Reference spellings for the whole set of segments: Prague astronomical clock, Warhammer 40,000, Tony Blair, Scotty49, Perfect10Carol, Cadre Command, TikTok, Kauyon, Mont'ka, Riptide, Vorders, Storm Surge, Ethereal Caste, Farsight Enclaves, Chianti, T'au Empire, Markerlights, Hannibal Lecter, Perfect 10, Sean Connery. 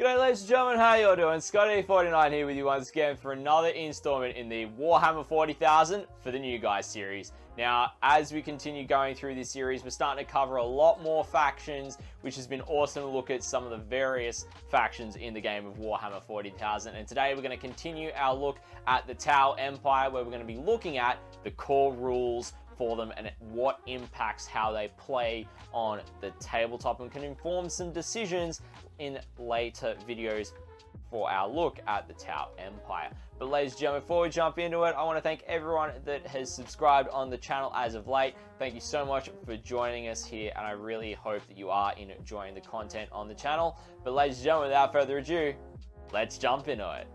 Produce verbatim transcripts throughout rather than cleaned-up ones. G'day ladies and gentlemen, how y'all doing? Scotty forty-nine here with you once again for another installment in the Warhammer forty thousand for the New Guys series. Now, as we continue going through this series, we're starting to cover a lot more factions, which has been awesome to look at some of the various factions in the game of Warhammer forty thousand. And today we're going to continue our look at the T'au Empire, where we're going to be looking at the core rules for them and what impacts how they play on the tabletop and can inform some decisions in later videos for our look at the T'au Empire. But ladies and gentlemen, before we jump into it, I want to thank everyone that has subscribed on the channel as of late. Thank you so much for joining us here, and I really hope that you are enjoying the content on the channel. But ladies and gentlemen, without further ado, let's jump into it.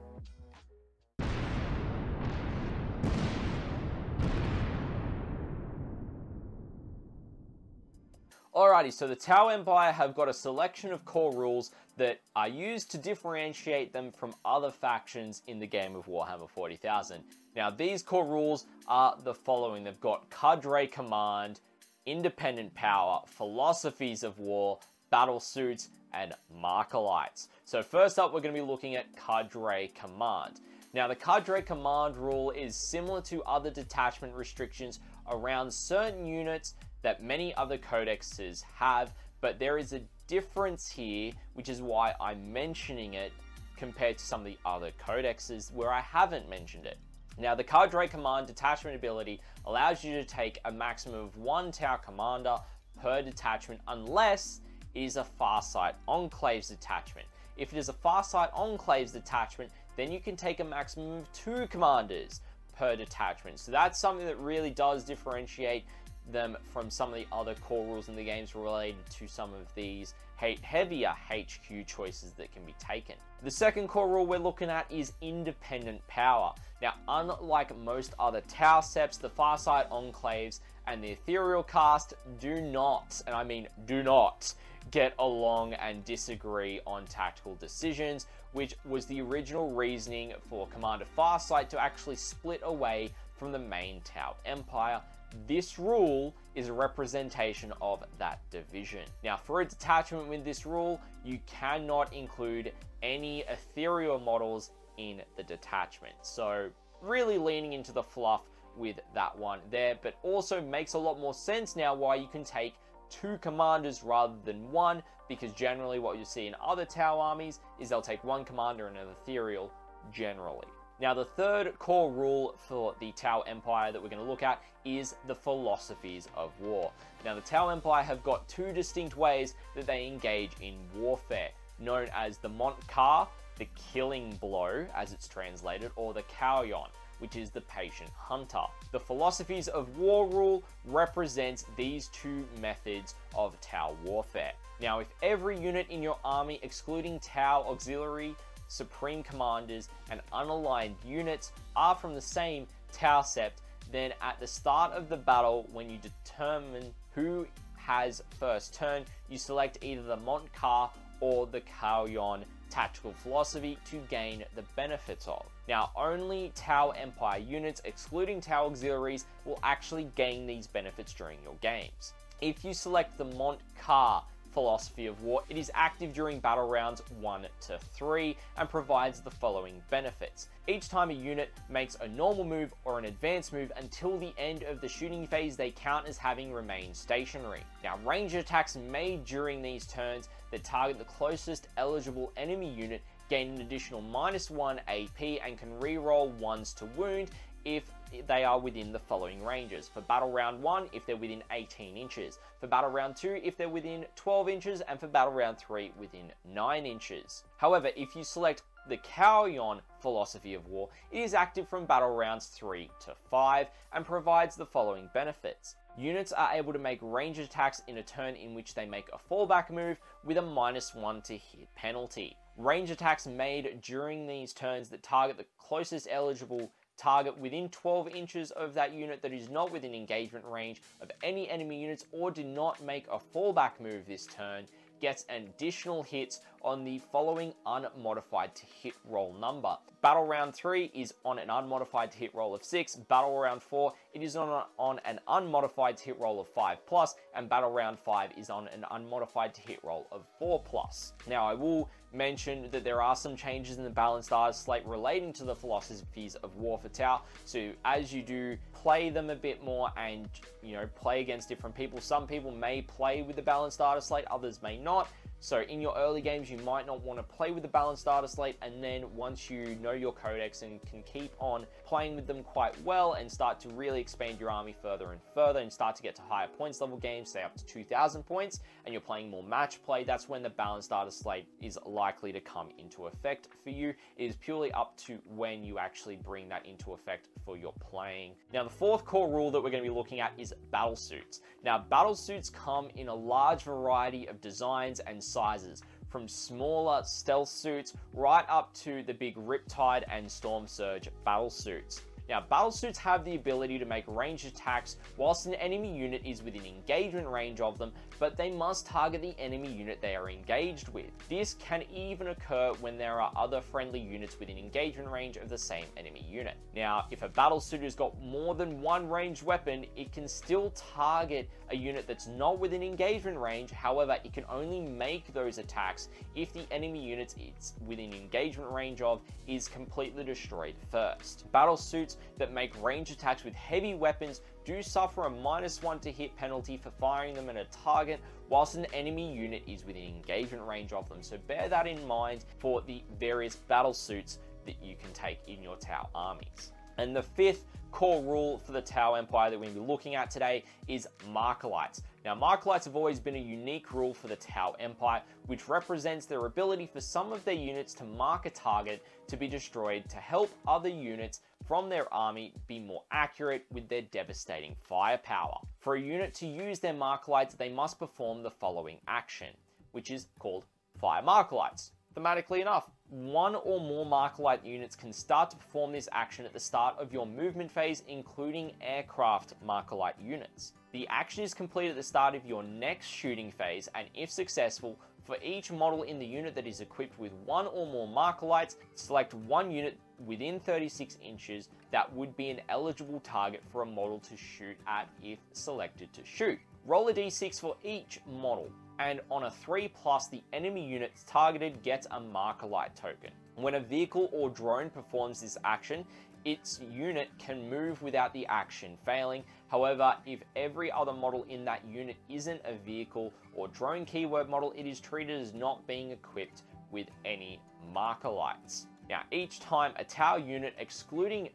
Alrighty, so the T'au Empire have got a selection of core rules that are used to differentiate them from other factions in the game of Warhammer forty thousand. Now, these core rules are the following. They've got Cadre Command, Independent Power, Philosophies of War, Battle Suits, and Markerlights. So first up, we're going to be looking at Cadre Command. Now, the Cadre Command rule is similar to other detachment restrictions around certain units that many other codexes have, but there is a difference here, which is why I'm mentioning it compared to some of the other codexes where I haven't mentioned it. Now, the Cadre Command detachment ability allows you to take a maximum of one T'au commander per detachment unless it is a Farsight Enclaves detachment. If it is a Farsight Enclaves detachment, then you can take a maximum of two commanders per detachment. So that's something that really does differentiate them from some of the other core rules in the games related to some of these heavier H Q choices that can be taken. The second core rule we're looking at is Independent Power. Now, unlike most other T'au Seps, the Farsight Enclaves and the Ethereal Caste do not, and I mean do not, get along and disagree on tactical decisions, which was the original reasoning for Commander Farsight to actually split away from the main T'au Empire. This rule is a representation of that division. Now, for a detachment with this rule, you cannot include any ethereal models in the detachment. So really leaning into the fluff with that one there, but also makes a lot more sense now why you can take two commanders rather than one, because generally what you see in other T'au armies is they'll take one commander and an ethereal generally. Now, the third core rule for the T'au Empire that we're going to look at is the Philosophies of War. Now, the T'au Empire have got two distinct ways that they engage in warfare, known as the Mont'ka, the killing blow as it's translated, or the Kauyon, which is the patient hunter. The Philosophies of War rule represents these two methods of T'au warfare. Now, if every unit in your army, excluding T'au auxiliary, Supreme Commanders, and unaligned units are from the same T'au Sept, then at the start of the battle, when you determine who has first turn, you select either the Mont'ka or the Kauyon tactical philosophy to gain the benefits of. Now, only T'au Empire units, excluding T'au auxiliaries, will actually gain these benefits during your games. If you select the Mont'ka Philosophy of War, it is active during battle rounds one to three and provides the following benefits. Each time a unit makes a normal move or an advanced move until the end of the shooting phase, they count as having remained stationary. Now, ranged attacks made during these turns that target the closest eligible enemy unit gain an additional minus one A P and can reroll ones to wound if they are within the following ranges. For battle round one, if they're within eighteen inches. For battle round two, if they're within twelve inches. And for battle round three, within nine inches. However, if you select the Kauyon Philosophy of War, it is active from battle rounds three to five and provides the following benefits. Units are able to make ranged attacks in a turn in which they make a fallback move with a minus one to hit penalty. Range attacks made during these turns that target the closest eligible target within twelve inches of that unit that is not within engagement range of any enemy units or did not make a fallback move this turn gets additional hits on the following unmodified to hit roll number. Battle round three is on an unmodified to hit roll of six. Battle round four it is on, on an unmodified hit roll of five plus, and battle round five is on an unmodified hit roll of four plus. Now I will mention that there are some changes in the Balanced Stars slate relating to the philosophies of War for T'au, so as you do play them a bit more and, you know, play against different people, some people may play with the Balanced Starter slate, others may not. So in your early games, you might not want to play with the Balanced Starter slate, and then once you know your codex and can keep on playing with them quite well and start to really expand your army further and further and start to get to higher points level games, say up to two thousand points, and you're playing more match play, that's when the Balanced Starter slate is likely to come into effect for you. It is purely up to when you actually bring that into effect for your playing. Now, the fourth core rule that we're going to be looking at is battle suits. Now, battle suits come in a large variety of designs and sizes, from smaller stealth suits right up to the big Riptide and Storm Surge battle suits. Now, battle suits have the ability to make ranged attacks whilst an enemy unit is within engagement range of them, but they must target the enemy unit they are engaged with. This can even occur when there are other friendly units within engagement range of the same enemy unit. Now, if a battle suit has got more than one ranged weapon, it can still target a unit that's not within engagement range. However, it can only make those attacks if the enemy unit it's within engagement range of is completely destroyed first. Battle suits that make range attacks with heavy weapons do suffer a minus one to hit penalty for firing them at a target whilst an enemy unit is within engagement range of them. So bear that in mind for the various battle suits that you can take in your T'au armies. And the fifth core rule for the T'au Empire that we're going to be looking at today is Markerlights. Now, Markerlights have always been a unique rule for the T'au Empire, which represents their ability for some of their units to mark a target to be destroyed to help other units from their army be more accurate with their devastating firepower. For a unit to use their Markerlights, they must perform the following action, which is called Fire Markerlights. Thematically enough, one or more Markerlight units can start to perform this action at the start of your movement phase, including aircraft Markerlight units. The action is completed at the start of your next shooting phase, and if successful, for each model in the unit that is equipped with one or more Markerlights, select one unit within thirty-six inches that would be an eligible target for a model to shoot at if selected to shoot. Roll a d six for each model, and on a three plus, the enemy unit targeted gets a Markerlight token. When a vehicle or drone performs this action, its unit can move without the action failing. However, if every other model in that unit isn't a vehicle or drone keyword model, it is treated as not being equipped with any Markerlights. Now, each time a T'au unit, excluding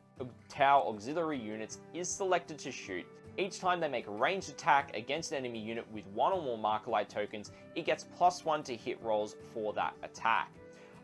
T'au auxiliary units, is selected to shoot, each time they make a ranged attack against an enemy unit with one or more Markerlight tokens, it gets plus one to hit rolls for that attack.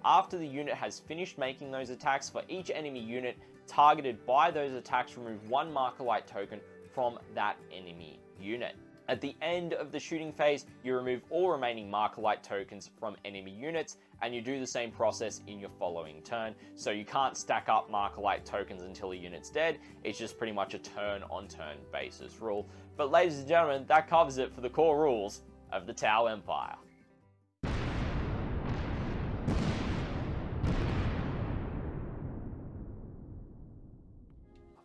After the unit has finished making those attacks, for each enemy unit targeted by those attacks, remove one Markerlight token from that enemy unit. At the end of the shooting phase, you remove all remaining Markerlight tokens from enemy units, and you do the same process in your following turn. So you can't stack up Markerlight tokens until a unit's dead. It's just pretty much a turn-on-turn basis rule. But ladies and gentlemen, that covers it for the core rules of the T'au Empire.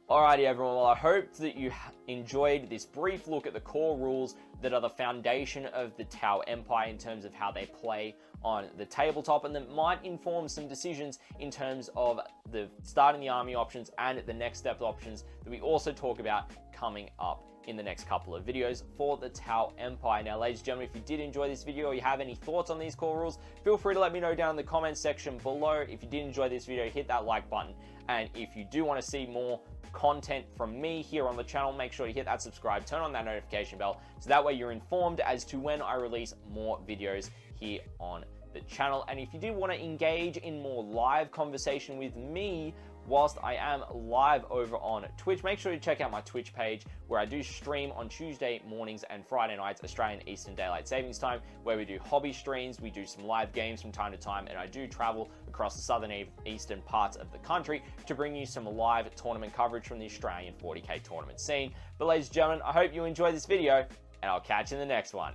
Alrighty everyone, well I hope that you enjoyed this brief look at the core rules that are the foundation of the T'au Empire in terms of how they play on the tabletop, and that might inform some decisions in terms of the starting the army options and the next step options that we also talk about coming up in the next couple of videos for the T'au Empire. Now, ladies and gentlemen, if you did enjoy this video or you have any thoughts on these core rules, feel free to let me know down in the comments section below. If you did enjoy this video, hit that like button. And if you do want to see more content from me here on the channel, make sure you hit that subscribe, turn on that notification bell, so that way you're informed as to when I release more videos here on the channel. And if you do want to engage in more live conversation with me, whilst I am live over on Twitch, make sure you check out my Twitch page where I do stream on Tuesday mornings and Friday nights, Australian Eastern Daylight Savings Time, where we do hobby streams, we do some live games from time to time, and I do travel across the southern eastern parts of the country to bring you some live tournament coverage from the Australian forty K tournament scene. But ladies and gentlemen, I hope you enjoyed this video, and I'll catch you in the next one.